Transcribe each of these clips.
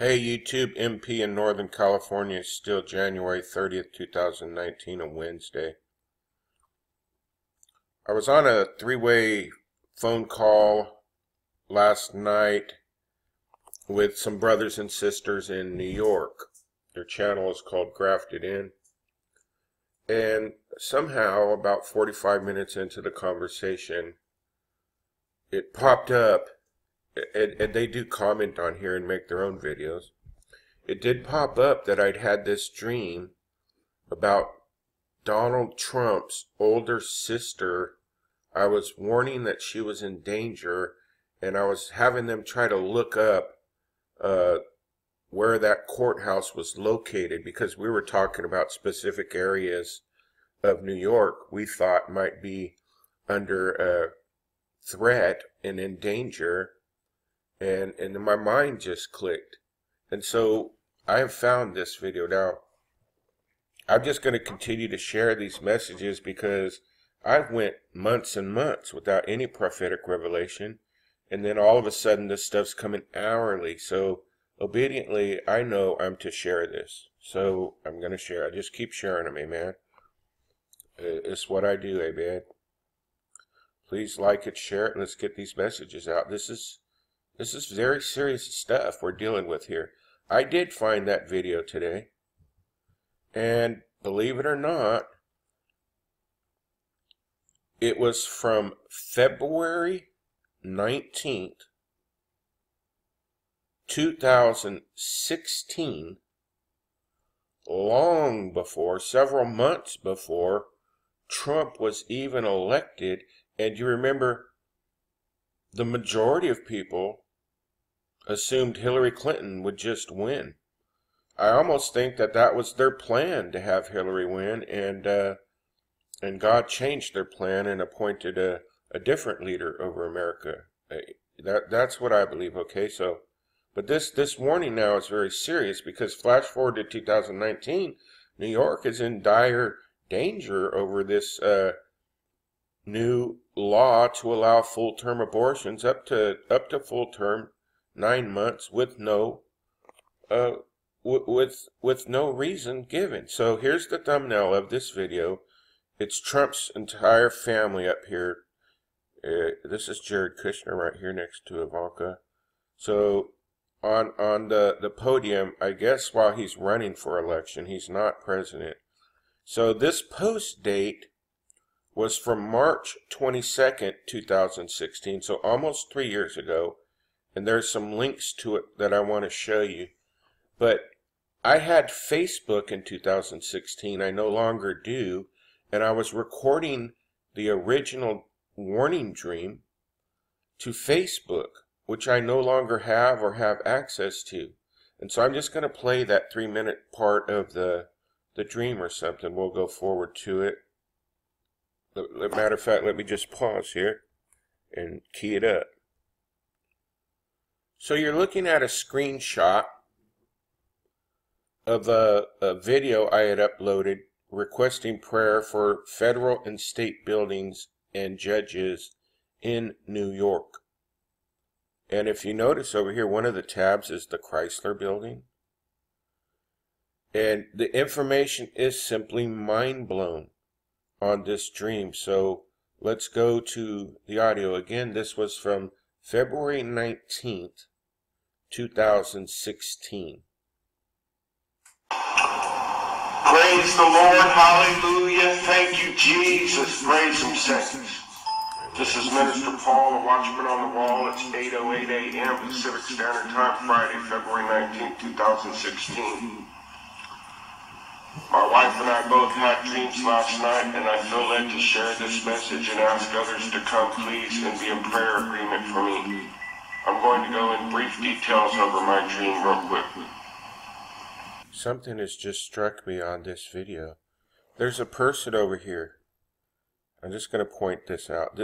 Hey YouTube, MP in Northern California, is still January 30th, 2019, a Wednesday. I was on a three-way phone call last night with some brothers and sisters in New York. Their channel is called Grafted In. And somehow, about 45 minutes into the conversation, it popped up. And they do comment on here and make their own videos. It did pop up that I'd had this dream about Donald Trump's older sister. I was warning that she was in danger, and I was having them try to look up where that courthouse was located, because we were talking about specific areas of New York we thought might be under threat and in danger. And my mind just clicked. And so I have found this video. Now, I'm just going to continue to share these messages because I went months and months without any prophetic revelation. And then all of a sudden this stuff's coming hourly. So obediently, I know I'm to share this. So I'm going to share. I just keep sharing them, amen. It's what I do, amen. Please like it, share it, and let's get these messages out. This is very serious stuff we're dealing with here. I did find that video today. And believe it or not, it was from February 19th, 2016, long before, several months before, Trump was even elected. And you remember, the majority of people assumed Hillary Clinton would just win. I almost think that that was their plan, to have Hillary win, and God changed their plan and appointed a different leader over America. That's what I believe. Okay, so, but this warning now is very serious, because flash forward to 2019, New York is in dire danger over this new law to allow full-term abortions up to full term, 9 months, with no with no reason given. So here's the thumbnail of this video. It's Trump's entire family up here. This is Jared Kushner right here next to Ivanka. So on the podium, I guess, while he's running for election, he's not president. So this post date was from March 22nd, 2016, so almost 3 years ago, and there's some links to it that I want to show you. But I had Facebook in 2016, I no longer do, and I was recording the original warning dream to Facebook, which I no longer have or have access to. And so I'm just going to play that 3-minute part of the dream or something. We'll go forward to it. Matter of fact, let me just pause here and key it up. So you're looking at a screenshot of a video I had uploaded requesting prayer for federal and state buildings and judges in New York. And if you notice over here, one of the tabs is the Chrysler Building. And the information is simply mind-blown on this dream. So let's go to the audio again. This was from February 19th, 2016. Praise the Lord, hallelujah, thank you, Jesus. Praise Him, saints. This is Minister Paul, a watchman on the wall. It's 8:08 a.m. Pacific Standard Time, Friday, February 19th, 2016. My wife and I both had dreams last night, and I feel led to share this message and ask others to come, please, and be in prayer agreement for me. I'm going to go in brief details over my dream real quick. Something has just struck me on this video. There's a person over here. I'm just going to point this out.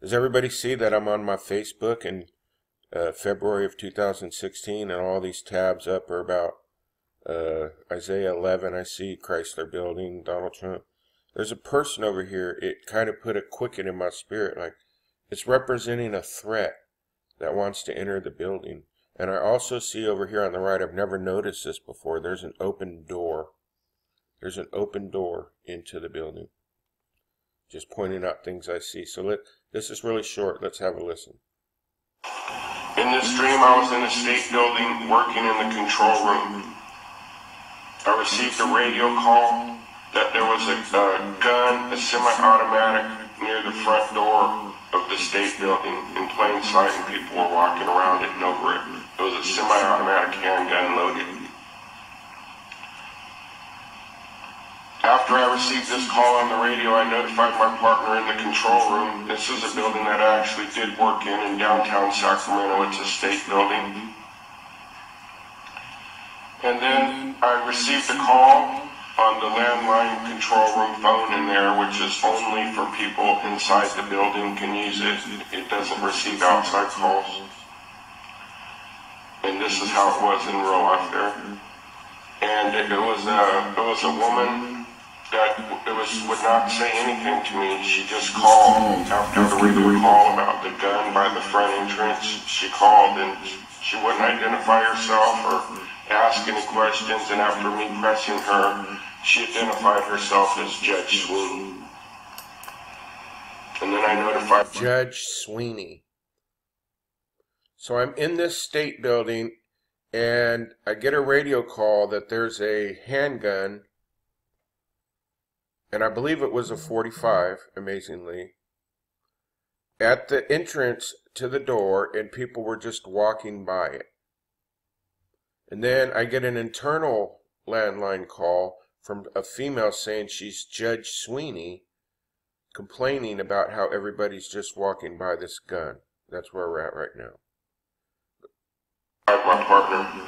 Does everybody see that I'm on my Facebook in February of 2016, and all these tabs up are about Isaiah 11, I see Chrysler Building, Donald Trump. There's a person over here. It kind of put a quicken in my spirit. Like, it's representing a threat that wants to enter the building. And I also see over here on the right, I've never noticed this before, there's an open door. There's an open door into the building. Just pointing out things I see. So this is really short. Let's have a listen. In this dream, I was in a state building working in the control room. I received a radio call that there was a gun, a semi-automatic, near the front door of the state building in plain sight, and people were walking around it and over it. It was a semi-automatic handgun loaded. After I received this call on the radio, I notified my partner in the control room. This is a building that I actually did work in downtown Sacramento. It's a state building. And then I received a call on the landline control room phone in there, which is only for people inside the building can use it. It doesn't receive outside calls. And this is how it was in real life there. And it was a woman that would not say anything to me. She just called after the radio call about the gun by the front entrance. She called and she wouldn't identify herself or ask any questions, and after me pressing her, she identified herself as Judge Sweeney. And then I notified Judge Sweeney. So I'm in this state building, and I get a radio call that there's a handgun, and I believe it was a .45, amazingly, at the entrance to the door, and people were just walking by it. And then I get an internal landline call from a female saying she's Judge Sweeney, complaining about how everybody's just walking by this gun. That's where we're at right now. My partner.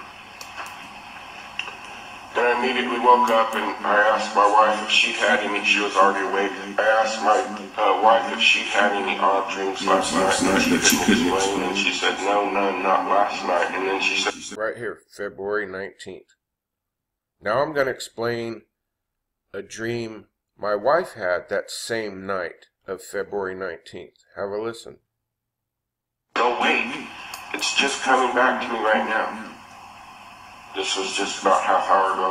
Then I immediately woke up and I asked my wife if she had any. She was already awake. I asked my wife if she had any odd dreams last night. She couldn't explain, and she said, "No, none, not last night." And then she said, "Right here, February 19th." Now I'm going to explain a dream my wife had that same night of February 19th. Have a listen. "Don't wait. It's just coming back to me right now." This was just about half hour ago.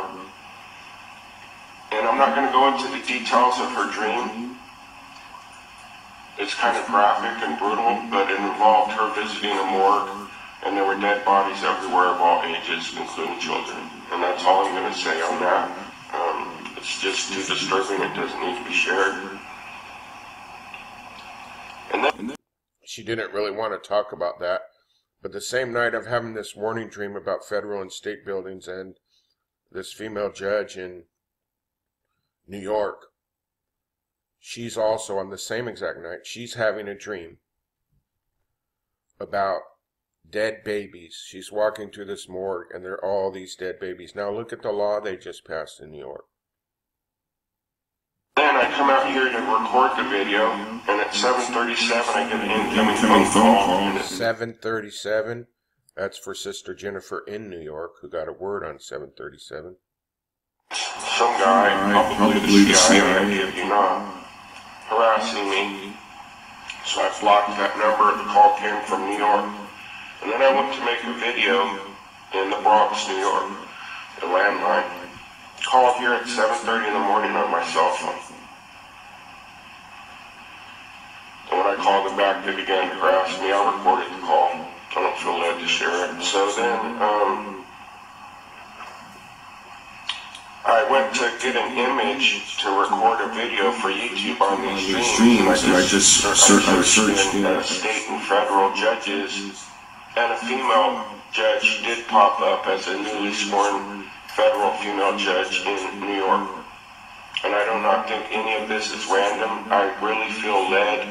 And I'm not going to go into the details of her dream. It's kind of graphic and brutal, but it involved her visiting a morgue, and there were dead bodies everywhere of all ages, including children. And that's all I'm going to say on that. It's just too disturbing. It doesn't need to be shared. And then she didn't really want to talk about that. But the same night of having this warning dream about federal and state buildings and this female judge in New York, she's also, on the same exact night, she's having a dream about dead babies. She's walking through this morgue and there are all these dead babies. Now look at the law they just passed in New York. "Then I come out here to record the video, and at 7:37 I get an incoming phone call." 7:37? That's for Sister Jennifer in New York, who got a word on 7:37. "Some guy, probably the CIA, if you know, harassing me. So I blocked that number. The call came from New York. And then I went to make a video in the Bronx, New York, the landline. Called here at 7:30 in the morning on my cell phone. And when I called them back, they began to harass me. I recorded the call. I don't feel led to share it. So then I went to get an image to record a video for YouTube on these streams. I just searched state and federal judges, and a female judge did pop up as a newly sworn federal female judge in New York. And I do not think any of this is random. I really feel led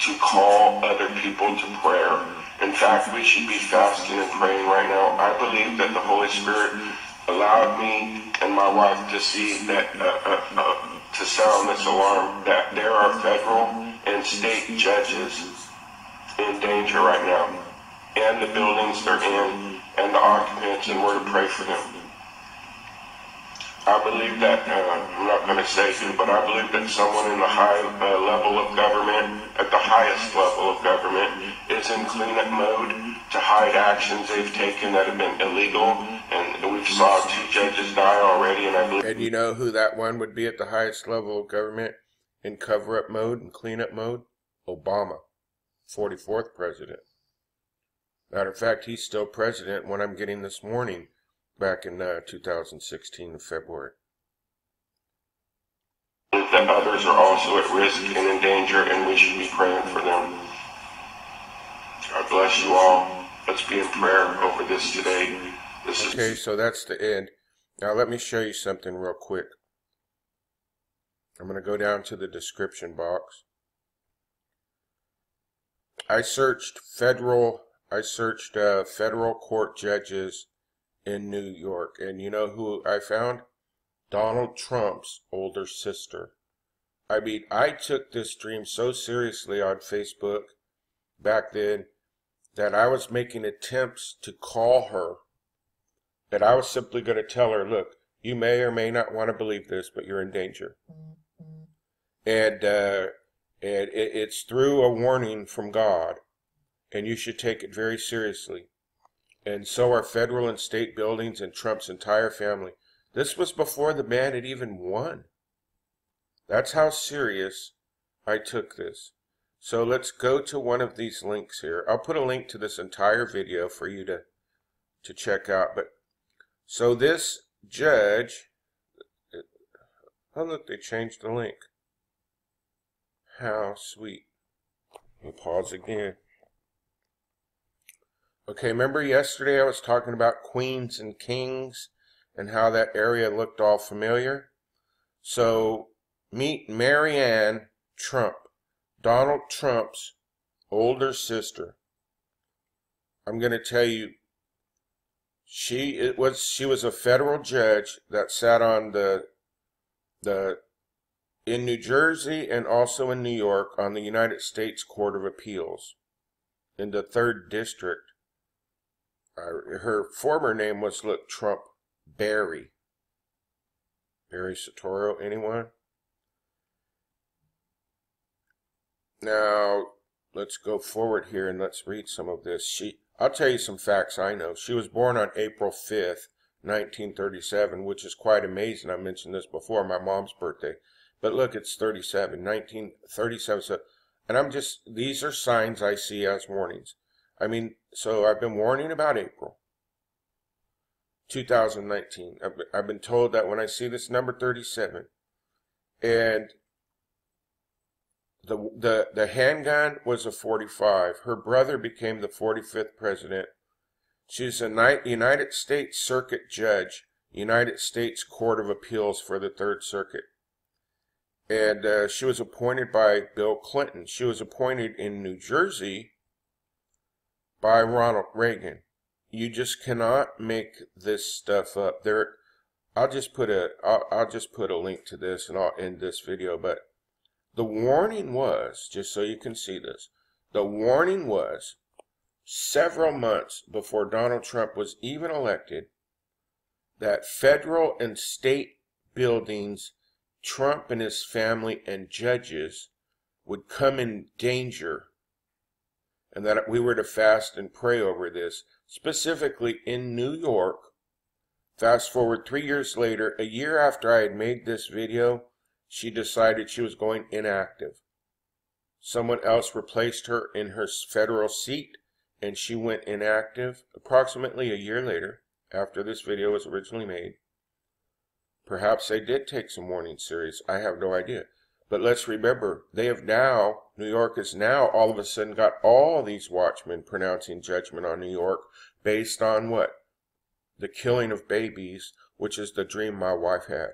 to call other people to prayer. In fact, we should be fasting and praying right now. I believe that the Holy Spirit allowed me and my wife to see that, to sound this alarm, that there are federal and state judges in danger right now, and the buildings they're in, and the occupants, and we're to pray for them. I believe that, I'm not going to say who, but I believe that someone in the high level of government, at the highest level of government, is in cleanup mode to hide actions they've taken that have been illegal. And we've saw 2 judges die already, and I believe... And you know who that one would be at the highest level of government in cover-up mode and cleanup mode? Obama, 44th president. Matter of fact, he's still president when I'm getting this morning. Back in 2016 February. That others are also at risk and in danger, and we should be praying for them. God bless you all. Let's be in prayer over this today. Okay, so that's the end. Now let me show you something real quick. I'm going to go down to the description box. I searched federal court judges in New York, and you know who I found? Donald Trump's older sister. I mean, I took this dream so seriously on Facebook back then that I was making attempts to call her, that I was simply going to tell her, look, you may or may not want to believe this, but you're in danger. Mm-hmm. And it's through a warning from God, and you should take it very seriously. And so are federal and state buildings and Trump's entire family. This was before the man had even won. That's how serious I took this. So let's go to one of these links here. I'll put a link to this entire video for you to check out. But so this judge, oh look, they changed the link. How sweet. Let me pause again. Okay, remember yesterday I was talking about queens and kings and how that area looked all familiar? So, meet Maryanne Trump, Donald Trump's older sister. I'm going to tell you, she was a federal judge that sat on in New Jersey and also in New York on the United States Court of Appeals in the 3rd District. Her former name was, look, Trump Barry. Barry Satoro, anyone? Now, let's go forward here and let's read some of this. I'll tell you some facts I know. She was born on April 5th, 1937, which is quite amazing. I mentioned this before, my mom's birthday. But look, it's 37, 1937. So, and I'm just, these are signs I see as warnings. I mean, so I've been warning about April 2019. I've been told that when I see this number 37, and the handgun was a 45. Her brother became the 45th president. She's a United States Circuit Judge, United States Court of Appeals for the 3rd Circuit. And she was appointed by Bill Clinton. She was appointed in New Jersey by Ronald Reagan. You just cannot make this stuff up. There, I'll just put a link to this, and I'll end this video. But the warning was, just so you can see this, the warning was several months before Donald Trump was even elected that federal and state buildings, Trump and his family and judges would come in danger, and that we were to fast and pray over this, specifically in New York. Fast forward 3 years later, a year after I had made this video, she decided she was going inactive. Someone else replaced her in her federal seat, and she went inactive approximately a year later, after this video was originally made. Perhaps they did take some warning serious. I have no idea. But let's remember, they have now, New York has now all of a sudden got all these watchmen pronouncing judgment on New York based on what? The killing of babies, which is the dream my wife had.